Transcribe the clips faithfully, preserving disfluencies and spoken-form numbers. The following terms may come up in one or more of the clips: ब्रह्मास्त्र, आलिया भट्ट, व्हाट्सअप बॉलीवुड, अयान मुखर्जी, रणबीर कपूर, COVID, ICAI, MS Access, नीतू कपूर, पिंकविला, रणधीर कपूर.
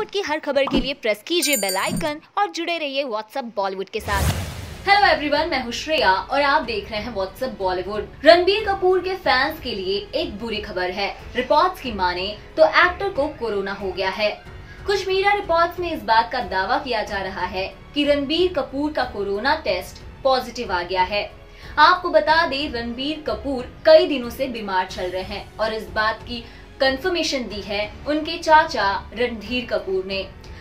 बॉलीवुड की हर खबर के लिए प्रेस कीजिए बेल आइकन और जुड़े रहिए व्हाट्सअप बॉलीवुड के साथ। हेलो एवरीवन, मैं हूं श्रेया और आप देख रहे हैं व्हाट्सअप बॉलीवुड। रणबीर कपूर के फैंस के लिए एक बुरी खबर है। रिपोर्ट्स की माने तो एक्टर को कोरोना हो गया है। कुछ मीडिया रिपोर्ट्स में इस बात का दावा किया जा रहा है कि रणबीर कपूर का कोरोना टेस्ट पॉजिटिव आ गया है। आपको बता दे, रणबीर कपूर कई दिनों से बीमार चल रहे हैं और इस बात की कंफर्मेशन दी है उनके चाचा रणधीर कपूर ने।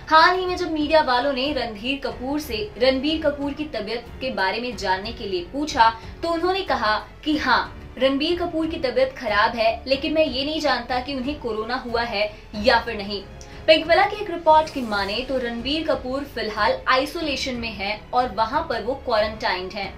हाल ही में जब मीडिया वालों ने रणधीर कपूर से रणबीर कपूर की तबीयत के बारे में जानने के लिए पूछा तो उन्होंने कहा कि हाँ, रणबीर कपूर की तबीयत खराब है, लेकिन मैं ये नहीं जानता कि उन्हें कोरोना हुआ है या फिर नहीं। पिंकविला की एक रिपोर्ट की माने तो रणबीर कपूर फिलहाल आइसोलेशन में है और वहाँ पर वो क्वारंटाइंड है।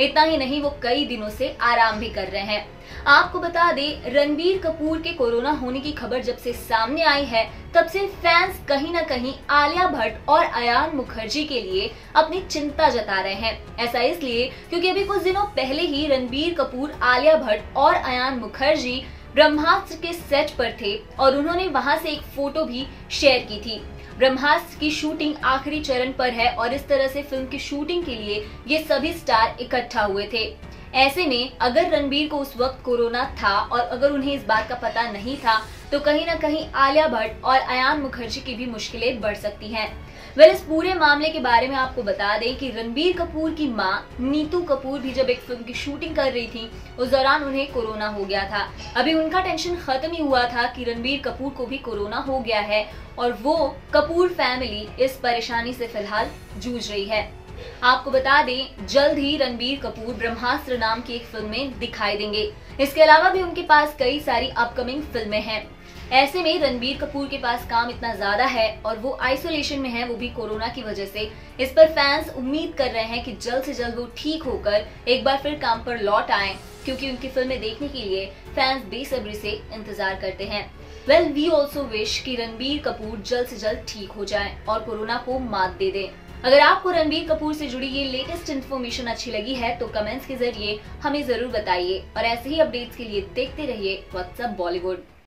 इतना ही नहीं, वो कई दिनों से आराम भी कर रहे हैं। आपको बता दे, रणबीर कपूर के कोरोना होने की खबर जब से सामने आई है तब से फैंस कहीं ना कहीं आलिया भट्ट और अयान मुखर्जी के लिए अपनी चिंता जता रहे हैं। ऐसा इसलिए क्योंकि अभी कुछ दिनों पहले ही रणबीर कपूर, आलिया भट्ट और अयान मुखर्जी ब्रह्मास्त्र के सेट पर थे और उन्होंने वहां से एक फोटो भी शेयर की थी। ब्रह्मास्त्र की शूटिंग आखिरी चरण पर है और इस तरह से फिल्म की शूटिंग के लिए ये सभी स्टार इकट्ठा हुए थे। ऐसे में अगर रणबीर को उस वक्त कोरोना था और अगर उन्हें इस बात का पता नहीं था तो कहीं ना कहीं आलिया भट्ट और अयान मुखर्जी की भी मुश्किलें बढ़ सकती हैं। वेल, इस पूरे मामले के बारे में आपको बता दें कि रणबीर कपूर की मां नीतू कपूर भी जब एक फिल्म की शूटिंग कर रही थी उस दौरान उन्हें कोरोना हो गया था। अभी उनका टेंशन खत्म ही हुआ था कि रणबीर कपूर को भी कोरोना हो गया है और वो कपूर फैमिली इस परेशानी से फिलहाल जूझ रही है। आपको बता दें, जल्द ही रणबीर कपूर ब्रह्मास्त्र नाम की एक फिल्म में दिखाई देंगे। इसके अलावा भी उनके पास कई सारी अपकमिंग फिल्में हैं। ऐसे में रणबीर कपूर के पास काम इतना ज्यादा है और वो आइसोलेशन में है, वो भी कोरोना की वजह से। इस पर फैंस उम्मीद कर रहे हैं कि जल्द से जल्द वो ठीक होकर एक बार फिर काम पर लौट आए, क्योंकि उनकी फिल्में देखने के लिए फैंस बेसब्री से इंतजार करते हैं। वेल, वी ऑल्सो विश कि रणबीर कपूर जल्द से जल्द ठीक हो जाए और कोरोना को मात दे दे। अगर आपको रणबीर कपूर से जुड़ी ये लेटेस्ट इन्फॉर्मेशन अच्छी लगी है तो कमेंट्स के जरिए हमें जरूर बताइए और ऐसे ही अपडेट्स के लिए देखते रहिए व्हाट्सअप बॉलीवुड।